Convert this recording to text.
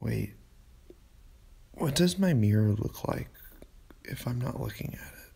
Wait, what does my mirror look like if I'm not looking at it?